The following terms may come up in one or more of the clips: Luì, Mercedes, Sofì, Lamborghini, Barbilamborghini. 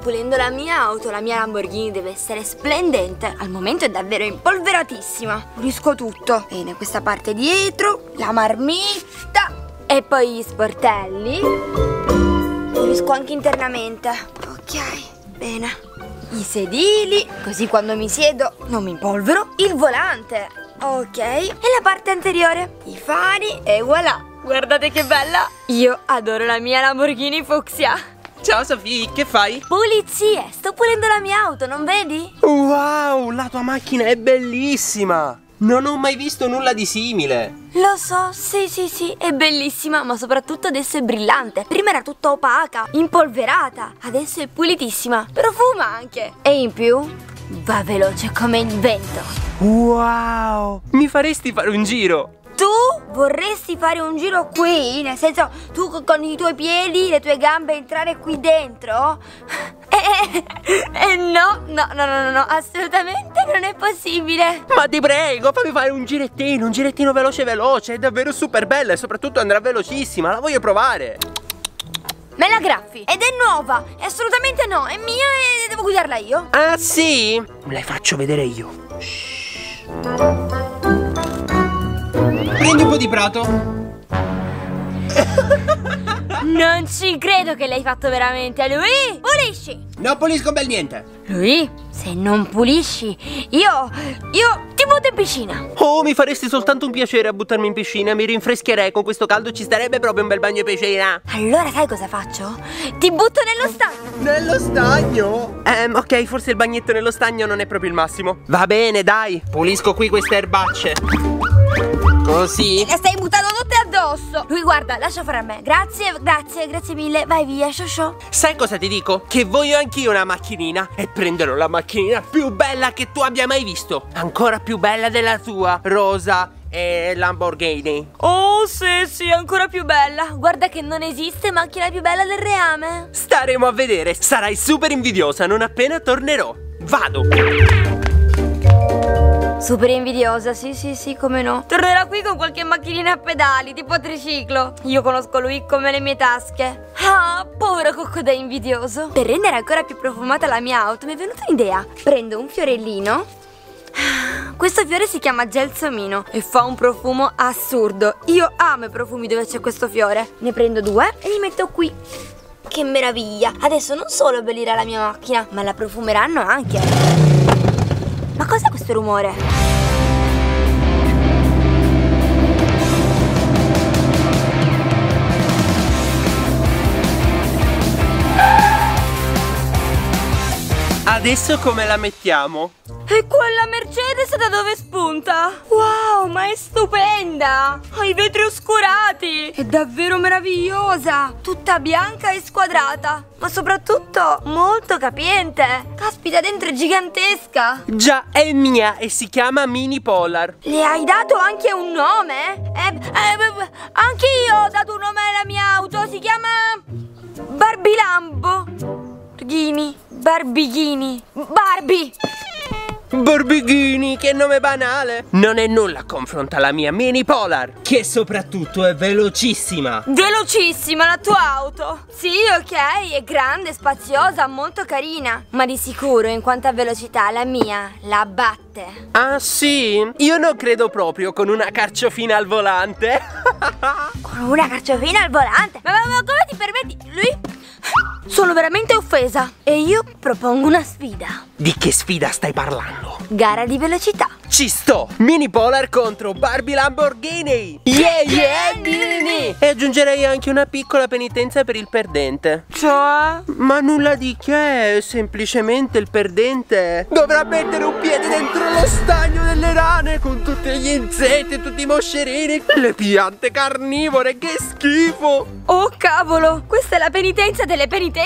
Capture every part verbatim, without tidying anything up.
pulendo la mia auto. La mia Lamborghini deve essere splendente. Al momento è davvero impolveratissima. Pulisco tutto. Bene, questa parte dietro, la marmitta e poi gli sportelli. Pulisco anche internamente. Ok, bene. I sedili, così quando mi siedo non mi impolvero. Il volante, ok. E la parte anteriore, i fari e voilà. Guardate che bella! Io adoro la mia Lamborghini fucsia. Ciao Sofì, che fai? Pulizie! Sto pulendo la mia auto, non vedi? Wow, la tua macchina è bellissima! Non ho mai visto nulla di simile. Lo so, sì sì sì, è bellissima, ma soprattutto adesso è brillante. Prima era tutta opaca, impolverata. Adesso è pulitissima, profuma anche. E in più, va veloce come il vento. Wow, mi faresti fare un giro? Tu vorresti fare un giro qui? Nel senso, tu con i tuoi piedi, le tue gambe entrare qui dentro? Eh, eh, eh no, no, no, no, no, assolutamente non è possibile. Ma ti prego, fammi fare un girettino, un girettino veloce veloce. È davvero super bella e soprattutto andrà velocissima, la voglio provare. Me la graffi, ed è nuova, è assolutamente no, è mia e devo guidarla io. Ah sì? Le faccio vedere io. Shh. Prendi un po' di prato. Non ci credo che l'hai fatto veramente, Luì. Pulisci. Non pulisco bel niente. Luì, se non pulisci io, io ti butto in piscina. Oh, mi faresti soltanto un piacere a buttarmi in piscina. Mi rinfreschierei, con questo caldo ci starebbe proprio un bel bagno in piscina. Allora sai cosa faccio? Ti butto nello stagno. Nello stagno? Ehm, ok, forse il bagnetto nello stagno non è proprio il massimo. Va bene, dai, pulisco qui queste erbacce. Così? Le stai buttando tutte addosso. Lui, guarda, lascia fare a me. Grazie, grazie, grazie mille. Vai via, sciosciò. Sai cosa ti dico? Che voglio anch'io una macchinina. E prenderò la macchinina più bella che tu abbia mai visto. Ancora più bella della tua, rosa e Lamborghini. Oh sì sì, ancora più bella. Guarda che non esiste macchina più bella del reame. Staremo a vedere. Sarai super invidiosa non appena tornerò. Vado. Super invidiosa, sì sì sì, come no. Tornerà qui con qualche macchinina a pedali, tipo triciclo. Io conosco lui come le mie tasche. Ah, povero cocco da invidioso. Per rendere ancora più profumata la mia auto mi è venuta un'idea. Prendo un fiorellino. Questo fiore si chiama gelsomino e fa un profumo assurdo. Io amo i profumi dove c'è questo fiore. Ne prendo due e li metto qui. Che meraviglia. Adesso non solo abbellirà la mia macchina, ma la profumeranno anche. Ma cos'è questo rumore? Adesso come la mettiamo? E quella Mercedes da dove spunta? Wow, ma è stupenda! Ha i vetri oscurati! È davvero meravigliosa! Tutta bianca e squadrata, ma soprattutto molto capiente. Caspita, dentro è gigantesca. Già, è mia e si chiama Mini Polar. Le hai dato anche un nome? Eh, eh, anche io ho dato un nome alla mia auto. Si chiama Barbilamborghini. Barbighini. Barbie. Barbighini, che nome banale. Non è nulla confronta alla mia Mini Polar, che soprattutto è velocissima. Velocissima la tua auto? Sì, ok, è grande, spaziosa, molto carina, ma di sicuro in quanto a velocità la mia la batte. Ah sì? Io non credo proprio, con una carciofina al volante. Con una carciofina al volante? Ma, ma, ma come ti permetti? Lui? Sono veramente offesa e io propongo una sfida. Di che sfida stai parlando? Gara di velocità. Ci sto! Mini Polar contro Barbie Lamborghini. Yeah yeah Mini! E aggiungerei anche una piccola penitenza per il perdente. Cioè? Ma nulla di che, semplicemente il perdente dovrà mettere un piede dentro lo stagno delle rane, con tutti gli insetti, tutti i moscerini, le piante carnivore, che schifo! Oh cavolo, questa è la penitenza delle penitenze.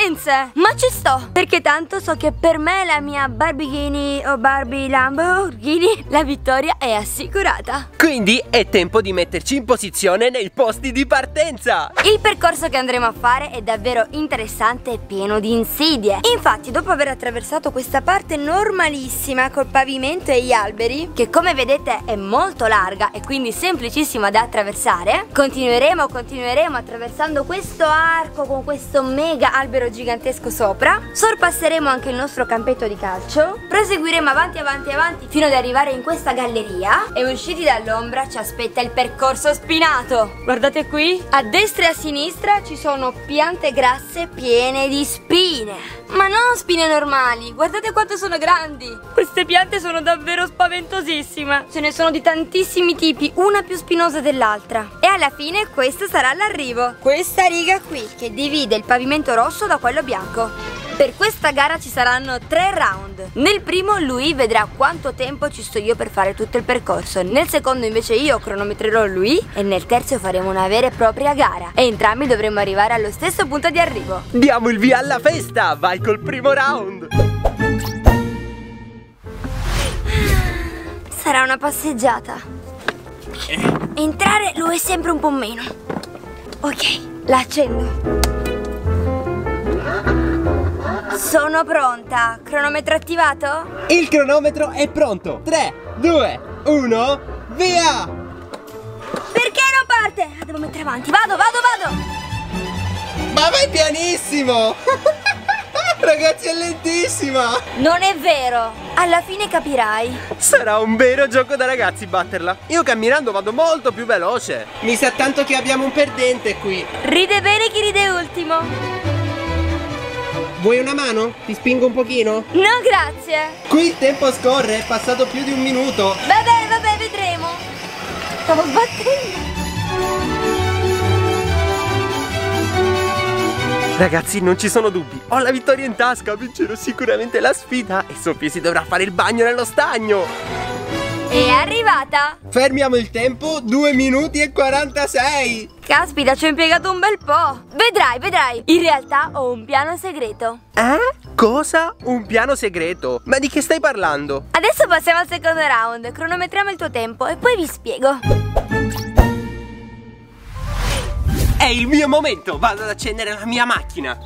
Ma ci sto, perché tanto so che per me la mia Barbighini o Barbie Lamborghini La vittoria è assicurata. Quindi è tempo di metterci in posizione nei posti di partenza. Il percorso che andremo a fare è davvero interessante e pieno di insidie. Infatti, dopo aver attraversato questa parte normalissima col pavimento e gli alberi, che come vedete è molto larga e quindi semplicissima da attraversare, continueremo, continueremo attraversando questo arco con questo mega albero gigantesco sopra. Sorpasseremo anche il nostro campetto di calcio. Proseguiremo avanti, avanti, avanti fino ad arrivare in questa galleria e, usciti dall'ombra, ci aspetta il percorso spinato. Guardate qui, a destra e a sinistra ci sono piante grasse piene di spine, ma non spine normali, guardate quanto sono grandi. Queste piante sono davvero spaventosissime, ce ne sono di tantissimi tipi, una più spinosa dell'altra. E alla fine questo sarà l'arrivo, questa riga qui che divide il pavimento rosso da quello bianco. Per questa gara ci saranno tre round. Nel primo Luì vedrà quanto tempo ci sto io per fare tutto il percorso. Nel secondo invece io cronometrerò Luì. E nel terzo faremo una vera e propria gara. E entrambi dovremmo arrivare allo stesso punto di arrivo. Diamo il via alla festa! Vai col primo round! Sarà una passeggiata. Entrare lo è sempre un po' meno. Ok, la accendo. Sono pronta, cronometro attivato? Il cronometro è pronto, tre, due, uno, via! Perché non parte? Ah, devo mettere avanti, vado, vado, vado! Ma vai pianissimo! Ragazzi, è lentissima! Non è vero, alla fine capirai. Sarà un vero gioco da ragazzi batterla. Io camminando vado molto più veloce. Mi sa tanto che abbiamo un perdente qui. Ride bene chi ride ultimo. Vuoi una mano? Ti spingo un pochino? No, grazie. Qui il tempo scorre, è passato più di un minuto. Vabbè, vabbè, vedremo. Stavo battendo. Ragazzi, non ci sono dubbi. Ho la vittoria in tasca, vincerò sicuramente la sfida e Sofì si dovrà fare il bagno nello stagno. È arrivata. Fermiamo il tempo, due minuti e quarantasei. Caspita, ci ho impiegato un bel po'. Vedrai, vedrai. In realtà ho un piano segreto. Eh? Cosa? Un piano segreto? Ma di che stai parlando? Adesso passiamo al secondo round. Cronometriamo il tuo tempo e poi vi spiego. È il mio momento. Vado ad accendere la mia macchina.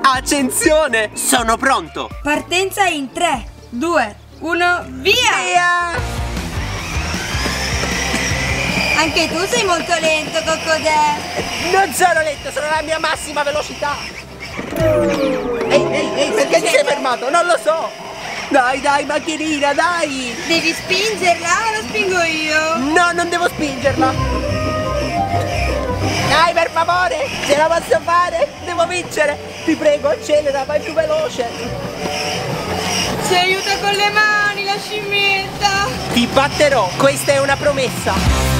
Accensione. Sono pronto. Partenza in tre, due, uno, via! Via! Anche tu sei molto lento, Coccodè! Non sono lento, sono alla mia massima velocità! Ehi, ehi, ehi, perché ti sei fermato? Non lo so! Dai, dai, macchinina, dai! Devi spingerla o lo spingo io? No, non devo spingerla! Dai, per favore! Ce la posso fare! Devo vincere! Ti prego, accelera, vai più veloce! Ci aiuta con le mani, la scimmietta! Ti batterò, questa è una promessa!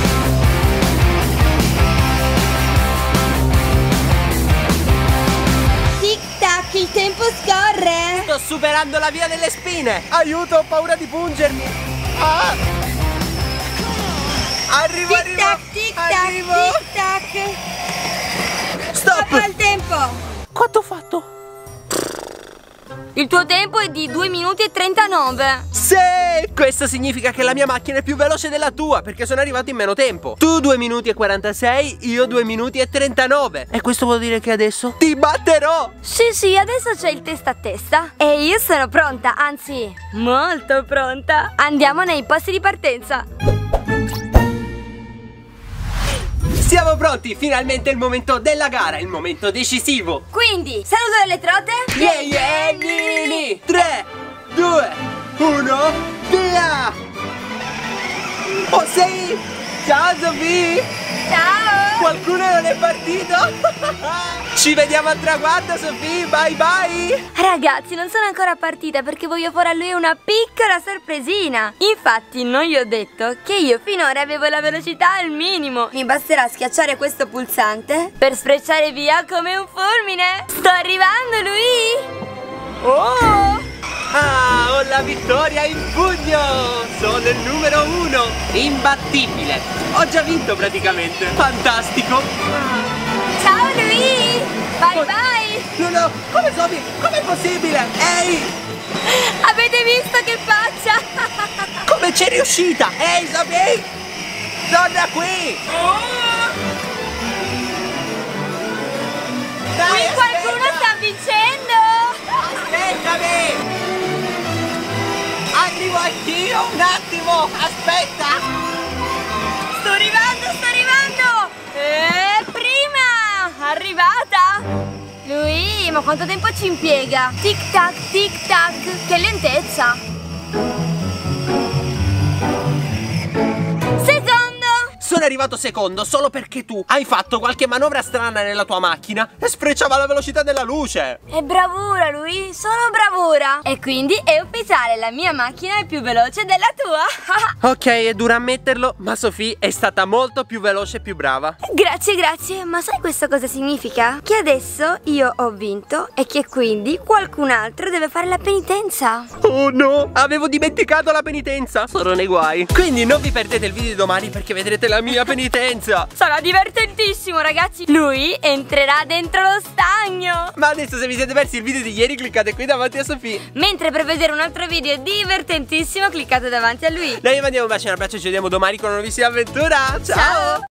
Il tempo scorre! Sto superando la via delle spine! Aiuto, ho paura di pungermi! Ah. Arrivo, tic tac, arrivo! Tic tac, arrivo. Tic tac! Stop! Stop al tempo! Quanto ho fatto? Il tuo tempo è di due minuti e trentanove. Sì! Questo significa che la mia macchina è più veloce della tua, perché sono arrivato in meno tempo. Tu due minuti e quarantasei, io due minuti e trentanove. E questo vuol dire che adesso ti batterò. Sì, sì, adesso c'è il testa a testa. E io sono pronta, anzi, molto pronta. Andiamo nei posti di partenza. Siamo pronti, finalmente è il momento della gara, il momento decisivo. Quindi, saluto delle trote. Yeah, yeah, nini. tre, due, uno, via! Oh sei! Ciao Sofì! Ciao! Qualcuno non è partito? Ci vediamo al traguardo Sofì, bye bye! Ragazzi, non sono ancora partita perché voglio fare a lui una piccola sorpresina. Infatti non gli ho detto che io finora avevo la velocità al minimo. Mi basterà schiacciare questo pulsante per sfrecciare via come un fulmine. Sto arrivando lui! Oh! Ah, ho la vittoria in pugno! Sono il numero uno! Imbattibile! Ho già vinto praticamente! Fantastico! Ciao Luì! Bye oh, bye! No, no! Come Sofì? Com'è possibile? Ehi! Avete visto che faccia? Come c'è riuscita? Ehi, Sofì! Torna qui! Oh. Dai, qui qualcuno sta vincendo! Aspettami! Arrivo anch'io un attimo! Aspetta! Sto arrivando, sto arrivando! E prima! Arrivata! Luì, ma quanto tempo ci impiega? Tic tac, tic tac, che lentezza! Secondo! Sono arrivato secondo solo perché tu hai fatto qualche manovra strana nella tua macchina e sfrecciava la velocità della luce! È bravura, Luì, solo bravura! E quindi è ufficiale, la mia macchina è più veloce della tua! Ok, è dura ammetterlo, ma Sofì è stata molto più veloce e più brava! Grazie, grazie, ma sai questo cosa significa? Che adesso io ho vinto e che quindi qualcun altro deve fare la penitenza! Oh no, avevo dimenticato la penitenza! Sono nei guai! Quindi non vi perdete il video di domani perché vedrete la mia penitenza! Sarà divertentissimo, ragazzi! Luì entrerà dentro lo stagno! Ma adesso, se vi siete persi il video di ieri, cliccate qui davanti a Sofì! Mentre per vedere un altro video divertentissimo, cliccate davanti a Luì! Noi vi mandiamo un bacio e un abbraccio e ci vediamo domani con una nuovissima avventura! Ciao! Ciao.